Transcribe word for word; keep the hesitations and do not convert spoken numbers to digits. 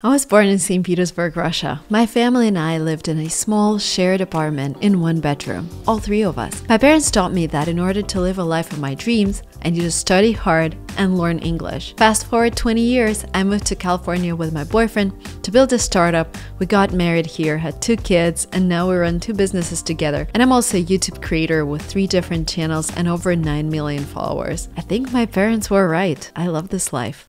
I was born in Saint Petersburg, Russia. My family and I lived in a small shared apartment in one bedroom, all three of us. My parents taught me that in order to live a life of my dreams, I need to study hard and learn English. Fast forward twenty years, I moved to California with my boyfriend to build a startup. We got married here, had two kids, and now we run two businesses together. And I'm also a YouTube creator with three different channels and over nine million followers. I think my parents were right. I love this life.